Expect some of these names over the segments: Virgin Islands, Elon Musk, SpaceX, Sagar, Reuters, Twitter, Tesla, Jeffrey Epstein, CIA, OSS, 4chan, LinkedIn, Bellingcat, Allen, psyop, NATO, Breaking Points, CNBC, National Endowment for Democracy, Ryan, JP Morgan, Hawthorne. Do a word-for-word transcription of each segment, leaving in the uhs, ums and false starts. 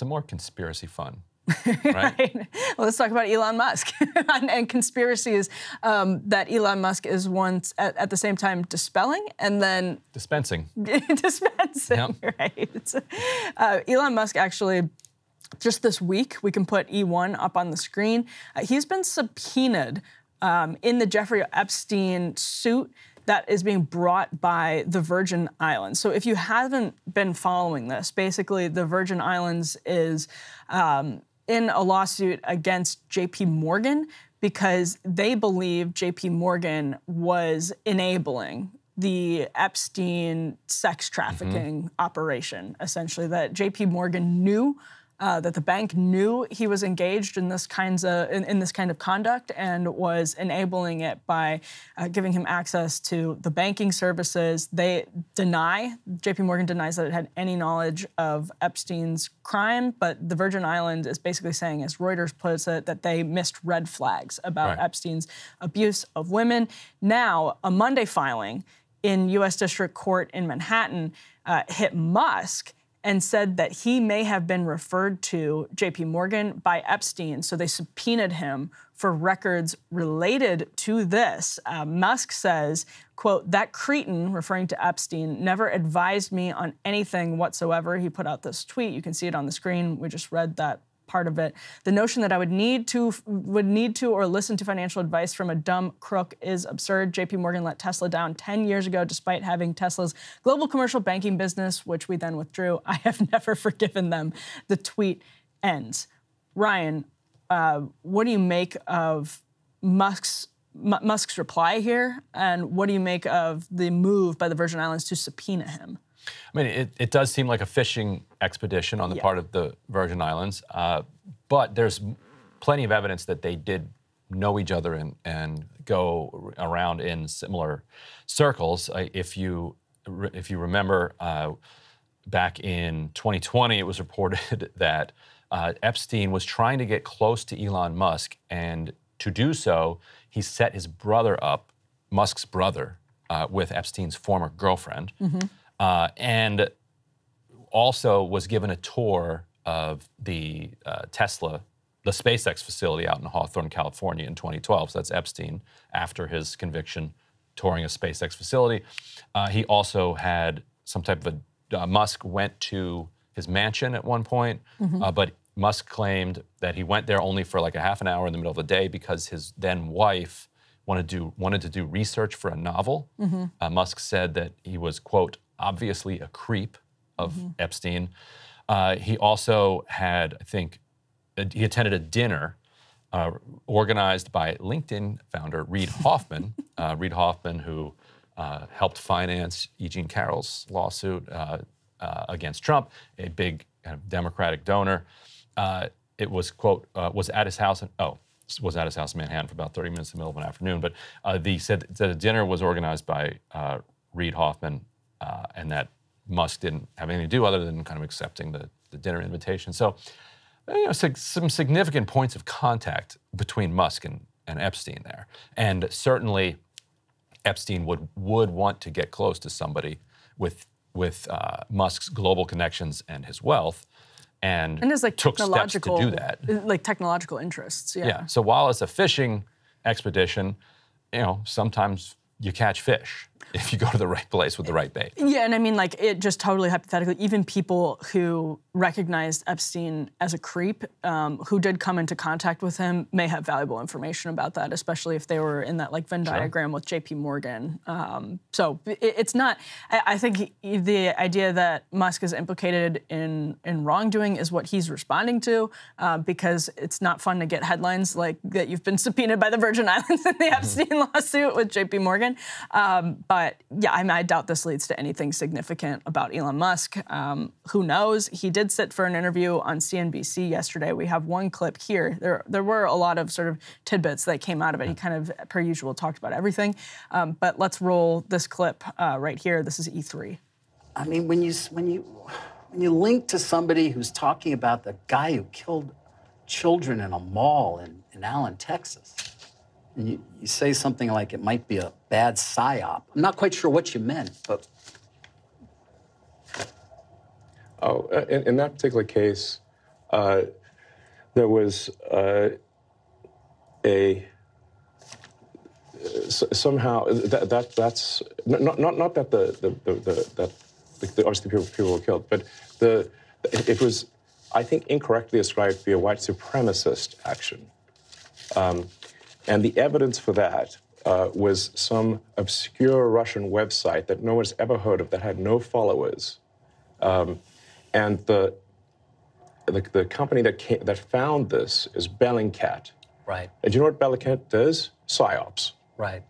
some more conspiracy fun. Right? Right. Well, let's talk about Elon Musk. and, and conspiracies um, that Elon Musk is once at, at the same time dispelling and then dispensing. dispensing, yep. Right? Uh, Elon Musk actually. Just this week, we can put E one up on the screen. Uh, he's been subpoenaed um, in the Jeffrey Epstein suit that is being brought by the Virgin Islands. So if you haven't been following this, basically the Virgin Islands is um, in a lawsuit against J P Morgan because they believe J P Morgan was enabling the Epstein sex trafficking mm-hmm. operation, essentially, that J P Morgan knew Uh, that the bank knew he was engaged in this kinds of in, in this kind of conduct and was enabling it by uh, giving him access to the banking services. They deny, J P Morgan denies that it had any knowledge of Epstein's crime, but the Virgin Islands is basically saying, as Reuters puts it, that they missed red flags about right. Epstein's abuse of women. Now, a Monday filing in U S District Court in Manhattan uh, hit Musk and said that he may have been referred to J P Morgan by Epstein, so they subpoenaed him for records related to this. Uh, Musk says, quote, "That cretin," referring to Epstein, "never advised me on anything whatsoever." He put out this tweet. You can see it on the screen. We just read that part of it. "The notion that I would need to would need to or listen to financial advice from a dumb crook is absurd. J P Morgan let Tesla down ten years ago despite having Tesla's global commercial banking business, which we then withdrew. I have never forgiven them." The tweet ends. Ryan, uh, what do you make of Musk's M Musk's reply here, and what do you make of the move by the Virgin Islands to subpoena him? I mean, it, it does seem like a fishing expedition on the yeah. part of the Virgin Islands, uh, but there's plenty of evidence that they did know each other and, and go around in similar circles. Uh, if you if you remember, uh, back in twenty twenty, it was reported that uh, Epstein was trying to get close to Elon Musk, and to do so, he set his brother up, Musk's brother, uh, with Epstein's former girlfriend. Mm-hmm. Uh, and also was given a tour of the uh, Tesla, the SpaceX facility out in Hawthorne, California in twenty twelve. So that's Epstein, after his conviction, touring a SpaceX facility. Uh, he also had some type of a, uh, Musk went to his mansion at one point, mm-hmm. uh, but Musk claimed that he went there only for like a half an hour in the middle of the day because his then wife wanted to do, wanted to do research for a novel. Mm-hmm. uh, Musk said that he was, quote, obviously a creep of mm-hmm. Epstein. Uh, he also had, I think, a, he attended a dinner uh, organized by LinkedIn founder Reid Hoffman. uh, Reid Hoffman, who uh, helped finance E. Jean Carroll's lawsuit uh, uh, against Trump, a big kind of Democratic donor. Uh, it was, quote, uh, was at his house, in, oh, was at his house in Manhattan for about thirty minutes in the middle of an afternoon, but uh, the said that a dinner was organized by uh, Reid Hoffman, Uh, and that Musk didn't have anything to do other than kind of accepting the, the dinner invitation. So, you know, some significant points of contact between Musk and, and Epstein there. And certainly Epstein would, would want to get close to somebody with, with uh, Musk's global connections and his wealth, and, and his, like, took steps to do that. Like technological interests, yeah. Yeah, so while it's a fishing expedition, you know, sometimes you catch fish if you go to the right place with the right bait. Yeah, and I mean, like, it just totally hypothetically, even people who recognized Epstein as a creep, um, who did come into contact with him, may have valuable information about that, especially if they were in that, like, Venn diagram sure. with J P Morgan. Um, so it, it's not, I, I think the idea that Musk is implicated in, in wrongdoing is what he's responding to, uh, because it's not fun to get headlines like that you've been subpoenaed by the Virgin Islands in the mm-hmm. Epstein lawsuit with J P Morgan. Um, But yeah, I, mean, I doubt this leads to anything significant about Elon Musk. Um, who knows? He did sit for an interview on C N B C yesterday. We have one clip here. There, there were a lot of sort of tidbits that came out of it. He kind of, per usual, talked about everything. Um, but let's roll this clip uh, right here. This is E three. I mean, when you when you when you link to somebody who's talking about the guy who killed children in a mall in, in Allen, Texas. And you, you say something like it might be a bad psyop. I'm not quite sure what you meant, but... Oh, in, in that particular case, Uh, there was uh, a s somehow that, that that's not not not that the the, the, the that the R C P people, people were killed, but the it was, I think, incorrectly ascribed to be a white supremacist action, um, and the evidence for that uh, was some obscure Russian website that no one's ever heard of that had no followers, um, and the, the the company that came, that found this is Bellingcat. Right. And do you know what Bellingcat does? PsyOps. Right.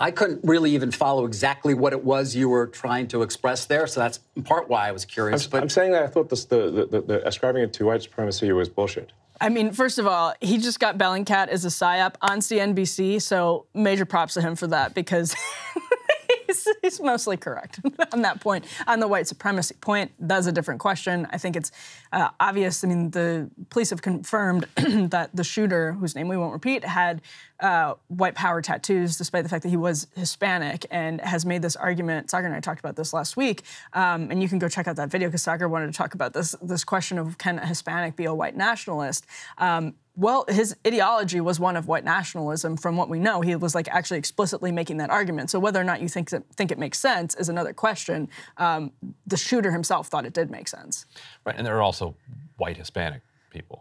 I couldn't really even follow exactly what it was you were trying to express there, so that's in part why I was curious. I'm, but I'm saying that I thought this, the, the, the, the ascribing it to white supremacy was bullshit. I mean, first of all, he just got Bellingcat as a PSYOP on C N B C, so major props to him for that, because he's, he's mostly correct on that point. On the white supremacy point, that's a different question. I think it's uh, obvious. I mean, the police have confirmed that the shooter, whose name we won't repeat, had Uh, white power tattoos, despite the fact that he was Hispanic, and has made this argument. Sagar and I talked about this last week, um, and you can go check out that video because Sagar wanted to talk about this this question of, can a Hispanic be a white nationalist? Um, well, his ideology was one of white nationalism. From what we know, he was like actually explicitly making that argument. So whether or not you think that, think it makes sense is another question. Um, the shooter himself thought it did make sense. Right, and there are also white Hispanic people.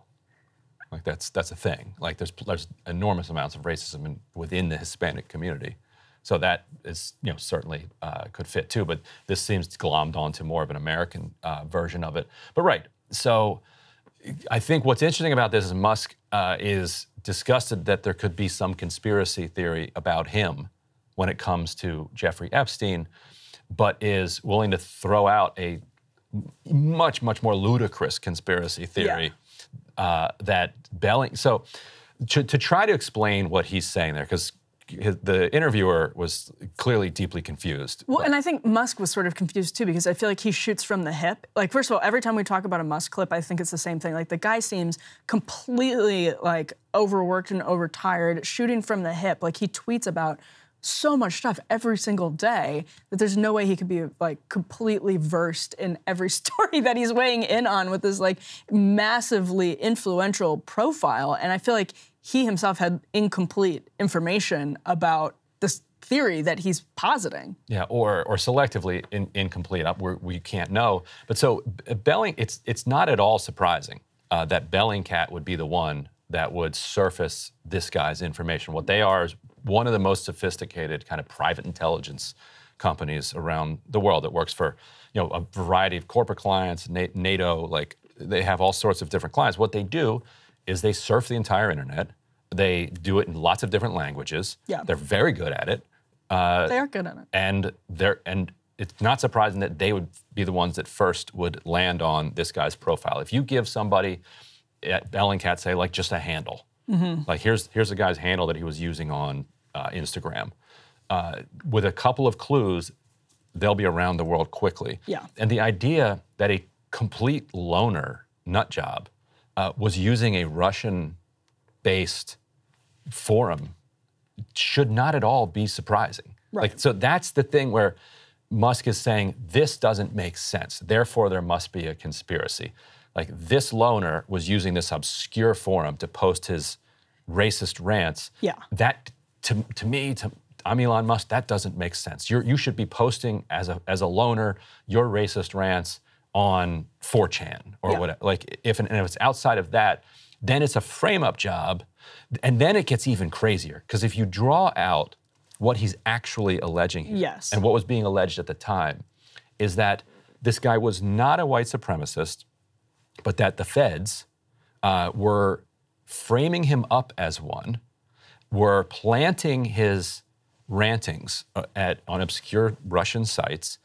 Like that's that's a thing. Like there's there's enormous amounts of racism in, within the Hispanic community, so that is you know certainly uh, could fit too. But this seems glommed onto more of an American uh, version of it. But right, so I think what's interesting about this is Musk uh, is disgusted that there could be some conspiracy theory about him when it comes to Jeffrey Epstein, but is willing to throw out a much much more ludicrous conspiracy theory. Yeah. Uh, that Belling, so to, to try to explain what he's saying there, because the interviewer was clearly deeply confused. Well, but. And I think Musk was sort of confused too, because I feel like he shoots from the hip. Like, first of all, every time we talk about a Musk clip, I think it's the same thing. Like, the guy seems completely like overworked and overtired, shooting from the hip. Like, he tweets about so much stuff every single day that there's no way he could be like completely versed in every story that he's weighing in on with this like massively influential profile. And I feel like he himself had incomplete information about this theory that he's positing. Yeah, or or selectively in, incomplete. We're, we can't know. But so Belling, it's it's not at all surprising uh, that Bellingcat would be the one that would surface this guy's information. What they are is one of the most sophisticated kind of private intelligence companies around the world that works for, you know, a variety of corporate clients, NATO, like they have all sorts of different clients. What they do is they surf the entire internet. They do it in lots of different languages. Yeah. They're very good at it. Uh, they are good at it. And they're, and it's not surprising that they would be the ones that first would land on this guy's profile. If you give somebody at Bellingcat, say, like just a handle, Mm-hmm. Like here's here's the guy's handle that he was using on uh, Instagram. Uh, with a couple of clues, they'll be around the world quickly. Yeah. And the idea that a complete loner nut job uh, was using a Russian-based forum should not at all be surprising. Right. Like, so that's the thing where Musk is saying this doesn't make sense. Therefore, there must be a conspiracy. Like, this loner was using this obscure forum to post his racist rants. Yeah. That, to, to me, to, I'm Elon Musk, that doesn't make sense. You're, you should be posting as a, as a loner your racist rants on four chan or yeah. whatever. Like, if, and if it's outside of that, then it's a frame-up job. And then it gets even crazier. Because if you draw out what he's actually alleging here, yes. and what was being alleged at the time, is that this guy was not a white supremacist, but that the feds uh, were framing him up as one, were planting his rantings at, on obscure Russian sites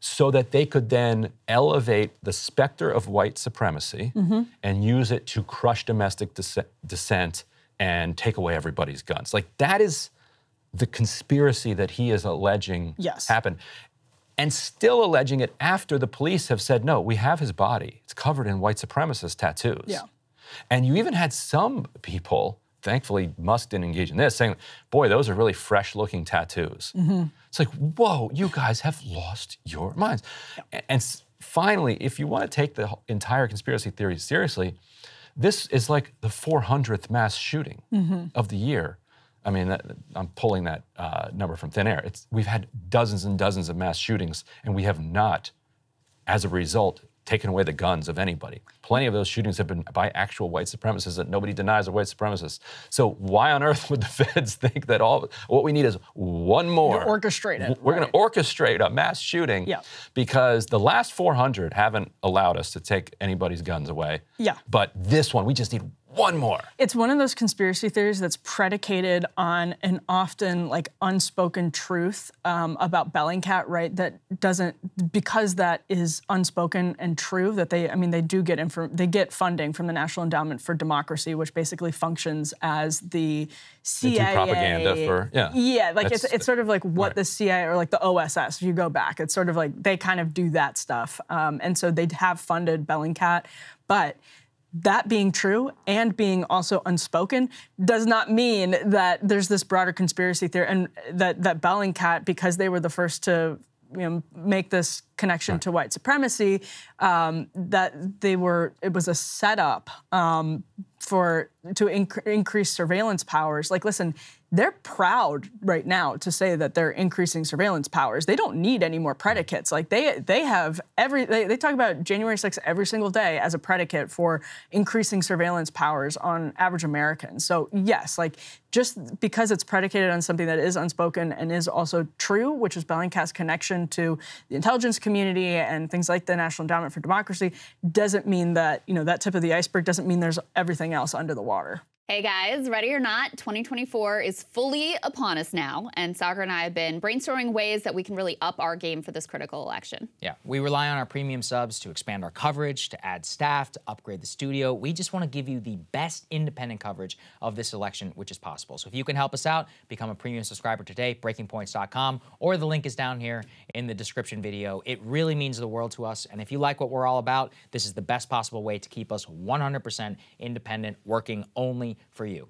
so that they could then elevate the specter of white supremacy mm-hmm. and use it to crush domestic dis dissent and take away everybody's guns. Like, that is the conspiracy that he is alleging yes. happened. And still alleging it after the police have said, no, we have his body. It's covered in white supremacist tattoos. Yeah. And you even had some people, thankfully Musk didn't engage in this, saying, boy, those are really fresh-looking tattoos. Mm-hmm. It's like, whoa, you guys have lost your minds. Yeah. And finally, if you want to take the entire conspiracy theory seriously, this is like the four hundredth mass shooting mm-hmm. of the year. I mean, that, I'm pulling that uh, number from thin air. It's, we've had dozens and dozens of mass shootings, and we have not, as a result, taken away the guns of anybody. Plenty of those shootings have been by actual white supremacists that nobody denies are white supremacists. So why on earth would the feds think that all, what we need is one more. To orchestrate it. We're right. going to orchestrate a mass shooting yeah. because the last four hundred haven't allowed us to take anybody's guns away. Yeah. But this one, we just need one more. It's one of those conspiracy theories that's predicated on an often like unspoken truth um, about Bellingcat, right? That doesn't, because that is unspoken and true, that they, I mean, they do get, infor they get funding from the National Endowment for Democracy, which basically functions as the C I A. They do propaganda for, yeah. Yeah, like it's, it's sort of like what right. the C I A or like the O S S, if you go back, it's sort of like they kind of do that stuff. Um, and so they have funded Bellingcat, but that being true and being also unspoken does not mean that there's this broader conspiracy theory and that, that Bellingcat, because they were the first to you know, make this connection right. to white supremacy, um, that they were, it was a setup um, for, to inc increase surveillance powers. Like, listen, they're proud right now to say that they're increasing surveillance powers. They don't need any more predicates. Like they, they have every, they, they talk about January sixth every single day as a predicate for increasing surveillance powers on average Americans. So yes, like just because it's predicated on something that is unspoken and is also true, which is Bellingcat's connection to the intelligence community and things like the National Endowment for Democracy, doesn't mean that, you know, that tip of the iceberg doesn't mean there's everything else under the water. Hey guys, ready or not, twenty twenty-four is fully upon us now, and Sagar and I have been brainstorming ways that we can really up our game for this critical election. Yeah, we rely on our premium subs to expand our coverage, to add staff, to upgrade the studio. We just want to give you the best independent coverage of this election, which is possible. So if you can help us out, become a premium subscriber today, breaking points dot com, or the link is down here in the description video. It really means the world to us, and if you like what we're all about, this is the best possible way to keep us one hundred percent independent, working only for you.